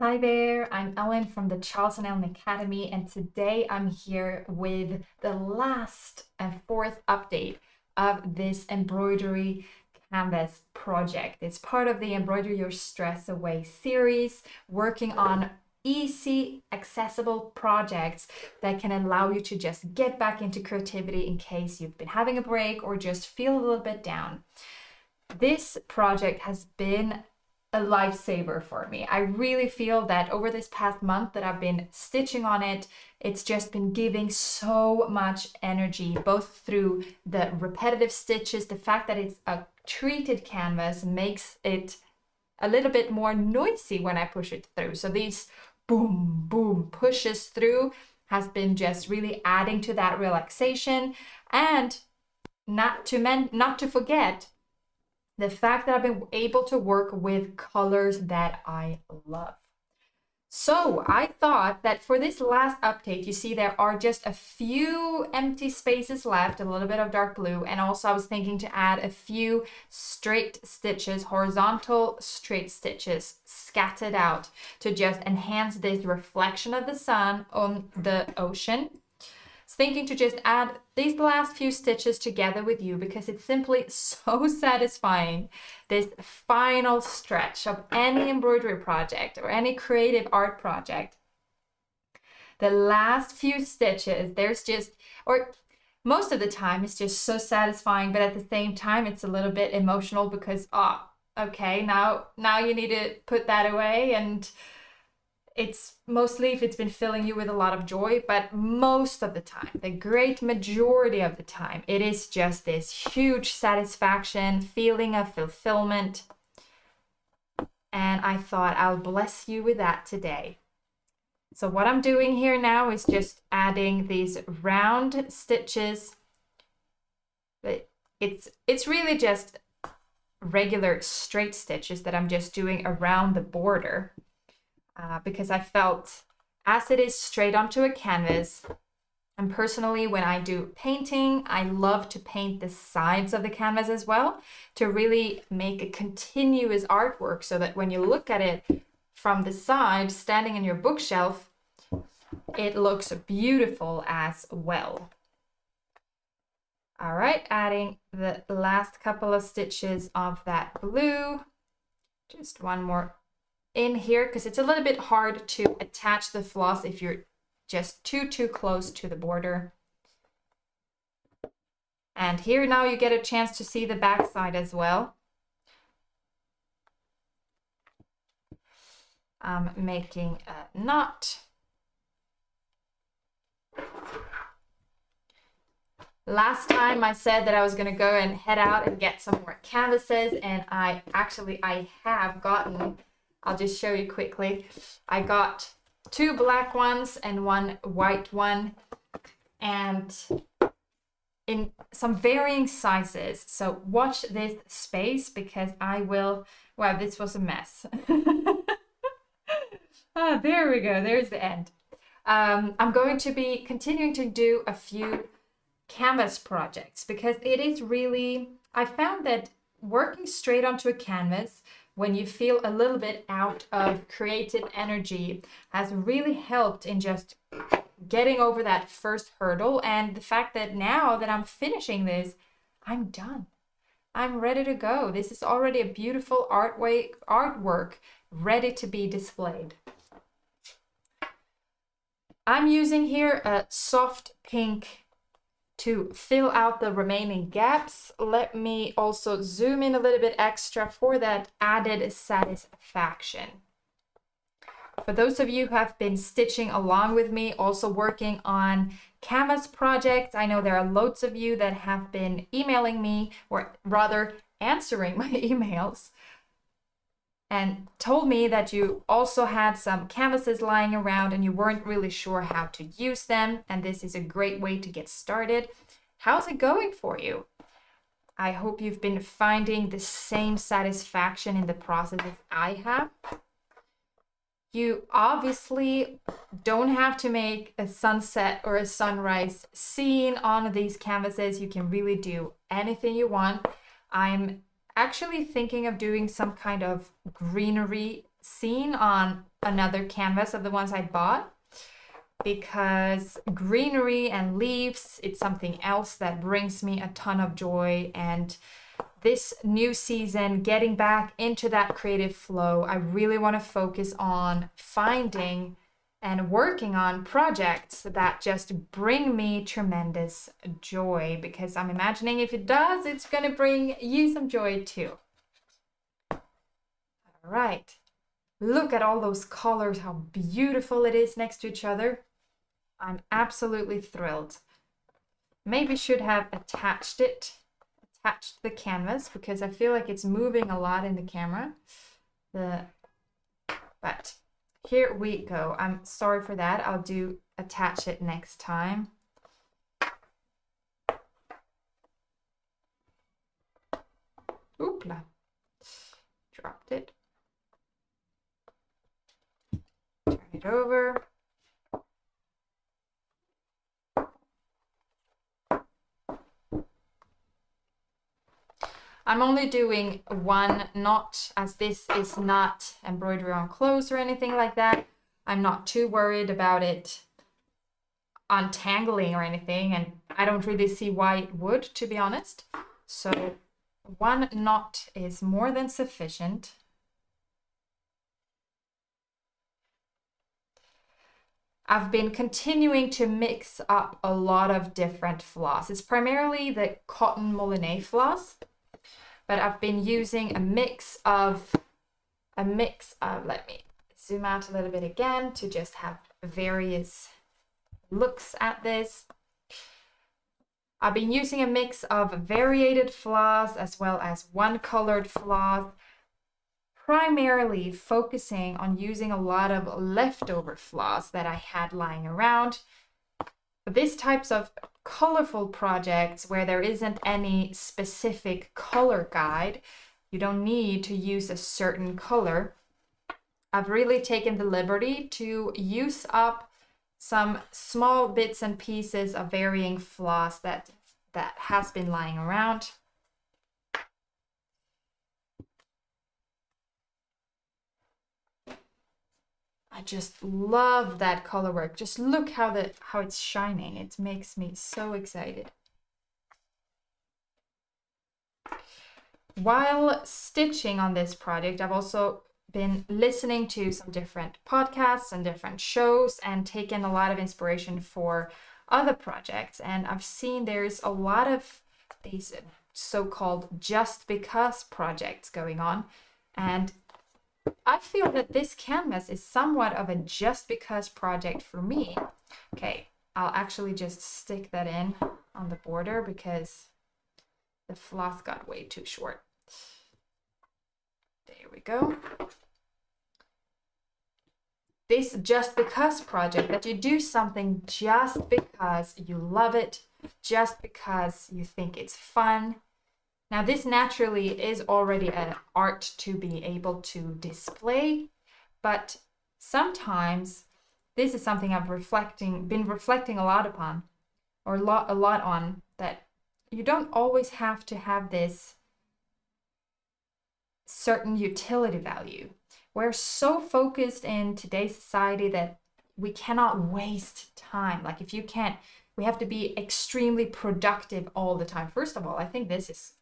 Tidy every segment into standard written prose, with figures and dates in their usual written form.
Hi there, I'm Ellen from the Charles and Elin Academy, and today I'm here with the last and fourth update of this embroidery canvas project. It's part of the Embroider Your Stress Away series, working on easy, accessible projects that can allow you to just get back into creativity in case you've been having a break or just feel a little bit down. This project has been a lifesaver for me. I really feel that over this past month that I've been stitching on it, it's just been giving so much energy, both through the repetitive stitches. The fact that it's a treated canvas makes it a little bit more noisy when I push it through. So these boom, boom pushes through has been just really adding to that relaxation. And not to forget, the fact that I've been able to work with colors that I love. So I thought that for this last update, you see there are just a few empty spaces left, a little bit of dark blue, and also I was thinking to add a few straight stitches, horizontal straight stitches scattered out to just enhance this reflection of the sun on the ocean. Thinking to just add these last few stitches together with you because it's simply so satisfying, this final stretch of any embroidery project or any creative art project. The last few stitches, there's just, or most of the time, it's just so satisfying, but at the same time, it's a little bit emotional because, oh, okay, now you need to put that away. And it's mostly if it's been filling you with a lot of joy, but most of the time, the great majority of the time, it is just this huge satisfaction, feeling of fulfillment. And I thought I'll bless you with that today. So what I'm doing here now is just adding these round stitches. It's really just regular straight stitches that I'm just doing around the border. Because I felt as it is straight onto a canvas, and personally when I do painting, I love to paint the sides of the canvas as well to really make a continuous artwork so that when you look at it from the side, standing in your bookshelf, it looks beautiful as well. All right, adding the last couple of stitches of that blue, just one more in here because it's a little bit hard to attach the floss if you're just too close to the border. And here now you get a chance to see the back side as well. I'm making a knot. Last time I said that I was gonna go and head out and get some more canvases, and I have gotten, I'll just show you quickly. I got two black ones and one white one, and in some varying sizes. So watch this space because I will, wow, this was a mess. Ah, there we go, there's the end. I'm going to be continuing to do a few canvas projects because it is really, I found that working straight onto a canvas when you feel a little bit out of creative energy has really helped in just getting over that first hurdle. And the fact that now that I'm finishing this, I'm done. I'm ready to go. This is already a beautiful artwork ready to be displayed. I'm using here a soft pink to fill out the remaining gaps. Let me also zoom in a little bit extra for that added satisfaction. For those of you who have been stitching along with me, also working on canvas projects, I know there are loads of you that have been emailing me, or rather answering my emails, and told me that you also had some canvases lying around and you weren't really sure how to use them, and this is a great way to get started. How's it going for you? I hope you've been finding the same satisfaction in the process as I have. You obviously don't have to make a sunset or a sunrise scene on these canvases. You can really do anything you want. I'm actually thinking of doing some kind of greenery scene on another canvas of the ones I bought, because greenery and leaves, it's something else that brings me a ton of joy. And this new season, getting back into that creative flow, I really want to focus on finding and working on projects that just bring me tremendous joy, because I'm imagining if it does, it's going to bring you some joy too. All right. Look at all those colors, how beautiful it is next to each other. I'm absolutely thrilled. Maybe should have attached the canvas, because I feel like it's moving a lot in the camera. But here we go. I'm sorry for that. I'll do attach it next time. Oopla. Dropped it. Turn it over. I'm only doing one knot, as this is not embroidery on clothes or anything like that. I'm not too worried about it untangling or anything, and I don't really see why it would, to be honest. So one knot is more than sufficient. I've been continuing to mix up a lot of different floss. It's primarily the cotton moulinet floss, but I've been using a mix of, let me zoom out a little bit again to just have various looks at this. I've been using a mix of variated floss as well as one colored floss, primarily focusing on using a lot of leftover floss that I had lying around. These types of colorful projects where there isn't any specific color guide, you don't need to use a certain color. I've really taken the liberty to use up some small bits and pieces of varying floss that has been lying around. I just love that color work. Just look how it's shining. It makes me so excited. While stitching on this project, I've also been listening to some different podcasts and different shows and taken a lot of inspiration for other projects. And I've seen there's a lot of these so-called just because projects going on, and I feel that this canvas is somewhat of a just because project for me. Okay, I'll actually just stick that in on the border because the floss got way too short. There we go. This just because project, that you do something just because you love it, just because you think it's fun. Now, this naturally is already an art to be able to display, but sometimes this is something I've been reflecting a lot upon, or a lot on, that you don't always have to have this certain utility value. We're so focused in today's society that we cannot waste time. Like, if you can't, we have to be extremely productive all the time. First of all, I think this is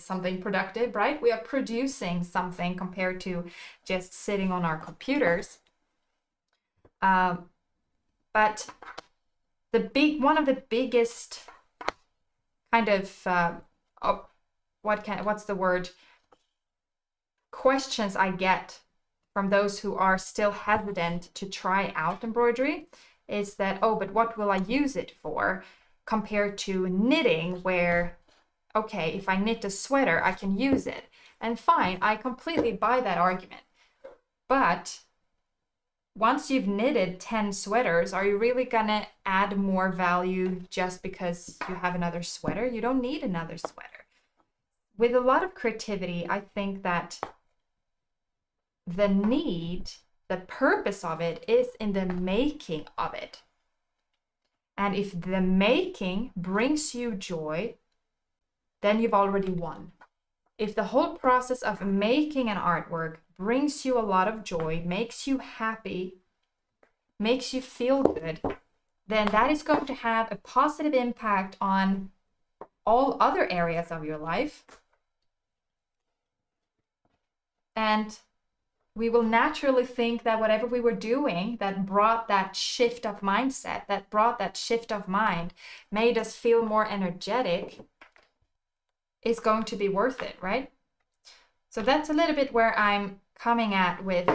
something productive, right? We are producing something compared to just sitting on our computers. But one of the biggest kind of questions I get from those who are still hesitant to try out embroidery is that, oh, but what will I use it for compared to knitting, where, okay, if I knit a sweater, I can use it. And fine, I completely buy that argument. But once you've knitted 10 sweaters, are you really gonna add more value just because you have another sweater? You don't need another sweater. With a lot of creativity, I think that the purpose of it is in the making of it. And if the making brings you joy, then you've already won. If the whole process of making an artwork brings you a lot of joy, makes you happy, makes you feel good, then that is going to have a positive impact on all other areas of your life. And we will naturally think that whatever we were doing that brought that shift of mindset, that brought that shift of mind, made us feel more energetic, is going to be worth it, right? So that's a little bit where I'm coming at with,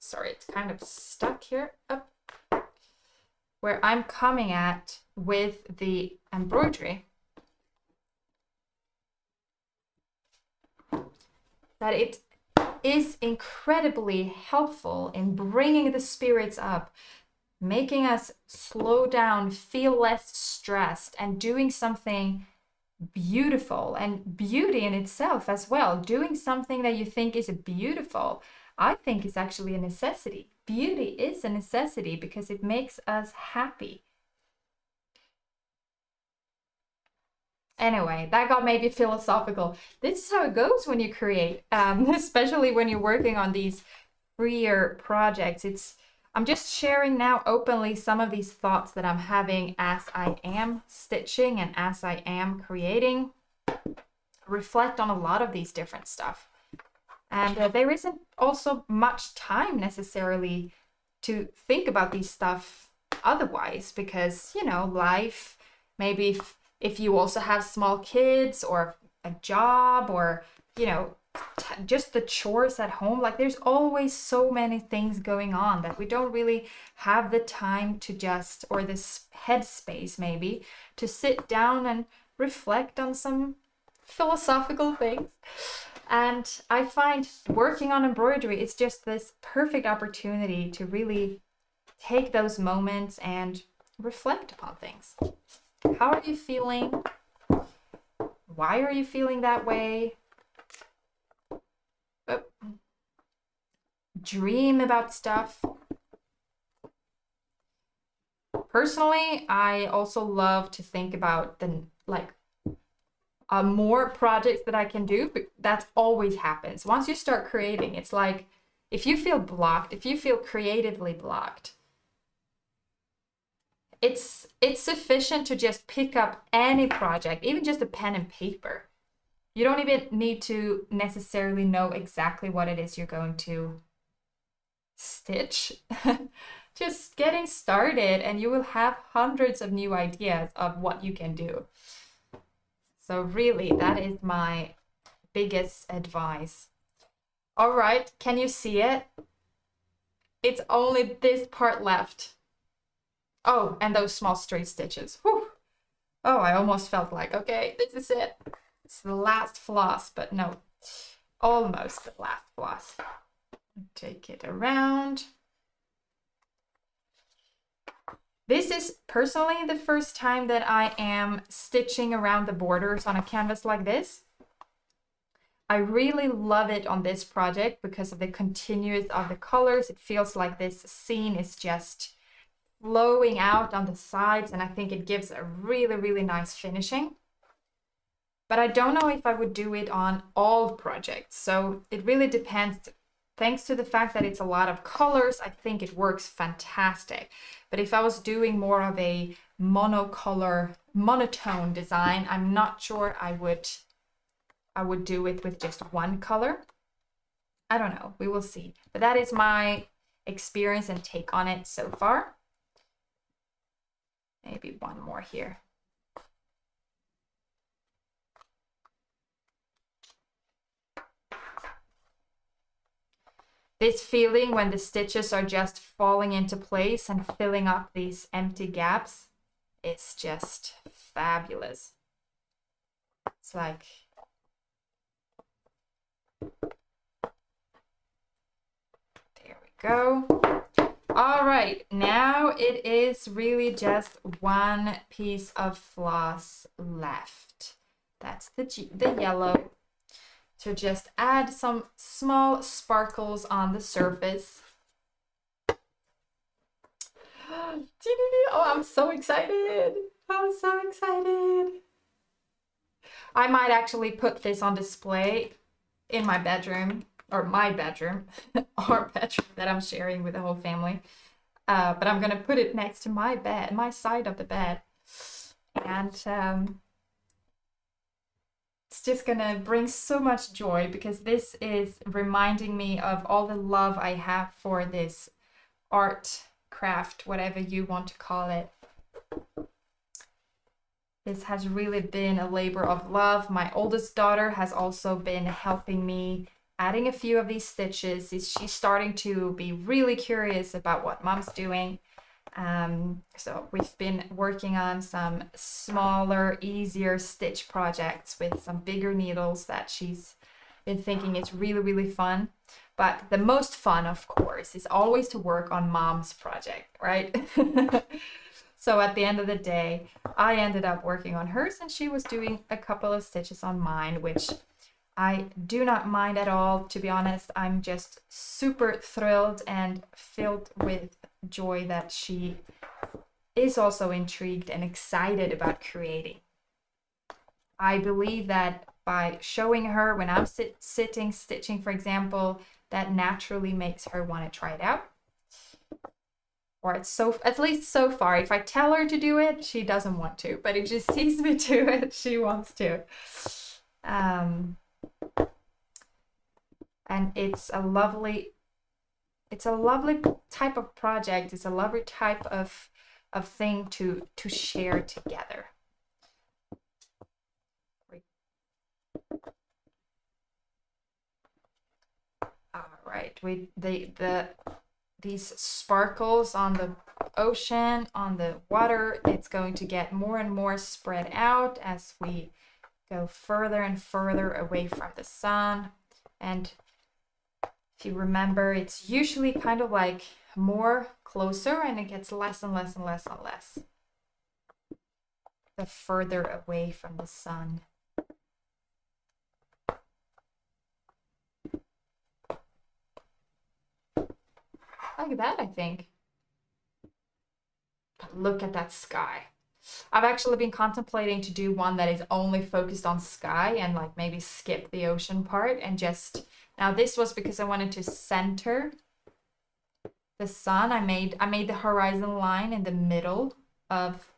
sorry, it's kind of stuck here, up, where I'm coming at with the embroidery. That it is incredibly helpful in bringing the spirits up, making us slow down, feel less stressed, and doing something beautiful, and beauty in itself as well. Doing something that you think is beautiful, I think is actually a necessity. Beauty is a necessity because it makes us happy. Anyway, that got maybe philosophical. This is how it goes when you create, especially when you're working on these freer projects. I'm just sharing now openly some of these thoughts that I'm having as I am stitching and as I am creating. Reflect on a lot of these different stuff. And there isn't also much time necessarily to think about these stuff otherwise, because, you know, life, maybe if you also have small kids or a job or, you know, just the chores at home, like there's always so many things going on that we don't really have the time to just, or this headspace maybe, to sit down and reflect on some philosophical things. And I find working on embroidery is just this perfect opportunity to really take those moments and reflect upon things. How are you feeling? Why are you feeling that way? Oh. Dream about stuff. Personally, I also love to think about the, like, more projects that I can do, but that always happens. Once you start creating, it's like, if you feel blocked, if you feel creatively blocked, it's sufficient to just pick up any project, even just a pen and paper. You don't even need to necessarily know exactly what it is you're going to stitch. Just getting started and you will have hundreds of new ideas of what you can do. So really, that is my biggest advice. All right, can you see it? It's only this part left. Oh, and those small straight stitches. Whew. Oh, I almost felt like, okay, this is it. It's the last floss, but no, almost the last floss. Take it around. This is personally the first time that I am stitching around the borders on a canvas like this. I really love it on this project because of the continuous of the colors. It feels like this scene is just flowing out on the sides, and I think it gives a really, really nice finishing. But I don't know if I would do it on all projects, so it really depends. Thanks to the fact that it's a lot of colors, I think it works fantastic. But if I was doing more of a monocolor, monotone design, I'm not sure I would do it with just one color. I don't know, we will see. But that is my experience and take on it so far. Maybe one more here. This feeling when the stitches are just falling into place and filling up these empty gaps is just fabulous. It's like, there we go. All right, now it is really just one piece of floss left. That's the yellow. So just add some small sparkles on the surface. Oh, I'm so excited. I'm so excited. I might actually put this on display in my bedroom, or my bedroom, or bedroom that I'm sharing with the whole family. But I'm going to put it next to my bed, my side of the bed. And it's just going to bring so much joy, because this is reminding me of all the love I have for this art, craft, whatever you want to call it. This has really been a labor of love. My oldest daughter has also been helping me, adding a few of these stitches. She's starting to be really curious about what mom's doing. So we've been working on some smaller, easier stitch projects with some bigger needles that she's been thinking is really, really fun. But the most fun, of course, is always to work on mom's project, right? So at the end of the day, I ended up working on hers, and she was doing a couple of stitches on mine, which I do not mind at all. To be honest, I'm just super thrilled and filled with joy that she is also intrigued and excited about creating. I believe that by showing her when I'm sitting stitching, for example, that naturally makes her want to try it out. Or it's so, at least so far. If I tell her to do it, she doesn't want to. But if she sees me do it, she wants to. And it's a lovely type of project. It's a lovely type of thing to share together. All right, these sparkles on the ocean, on the water, it's going to get more and more spread out as we go further and further away from the sun. And if you remember, it's usually kind of like more closer, and it gets less and less and less and less the further away from the sun. Like that, I think. Look at that sky. I've actually been contemplating to do one that is only focused on sky, and like maybe skip the ocean part and just, now this was because I wanted to center the sun. I made the horizon line in the middle of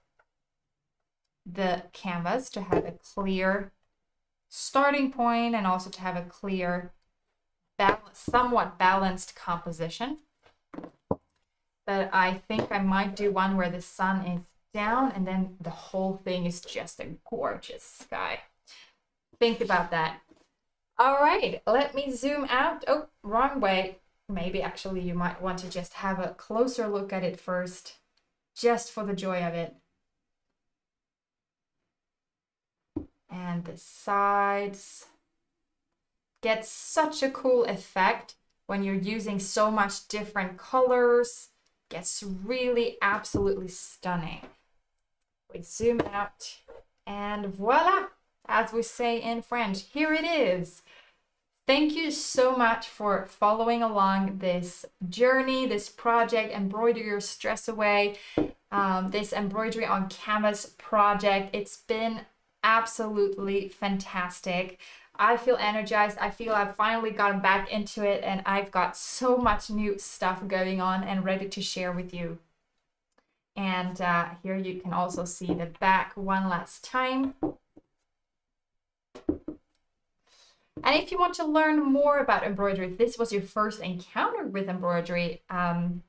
the canvas to have a clear starting point, and also to have a clear, somewhat balanced composition. But I think I might do one where the sun is down and then the whole thing is just a gorgeous sky. Think about that. All right, let me zoom out. Oh, wrong way. Maybe actually you might want to just have a closer look at it first, just for the joy of it. And the sides get such a cool effect when you're using so much different colors. Gets really absolutely stunning. We zoom out and voila, as we say in French, here it is. Thank you so much for following along this journey, this project, Embroider Your Stress Away, this embroidery on canvas project. It's been absolutely fantastic. I feel energized. I feel I've finally gotten back into it, and I've got so much new stuff going on and ready to share with you. And here you can also see the back one last time. And if you want to learn more about embroidery, if this was your first encounter with embroidery, come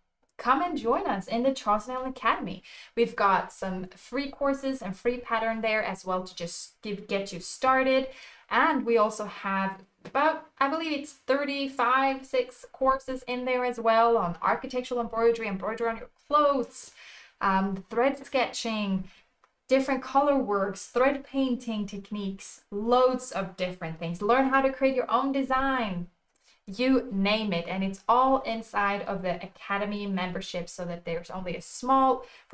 and join us in the Charles and Elin Academy. We've got some free courses and free pattern there as well to just get you started. And we also have about, I believe it's 36 courses in there as well on architectural embroidery, embroidery on your clothes, thread sketching, different color works, thread painting techniques, loads of different things. Learn how to create your own design, you name it. And it's all inside of the Academy membership, so that there's only for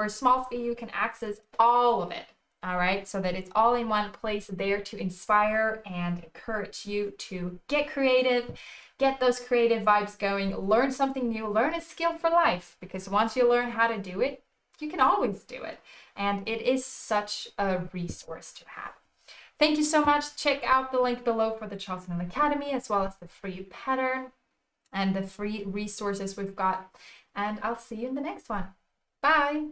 a small fee, you can access all of it. All right, so that it's all in one place there to inspire and encourage you to get creative, get those creative vibes going, learn something new, learn a skill for life, because once you learn how to do it, you can always do it. And it is such a resource to have. Thank you so much. Check out the link below for the Charles and Elin Academy, as well as the free pattern and the free resources we've got. And I'll see you in the next one. Bye.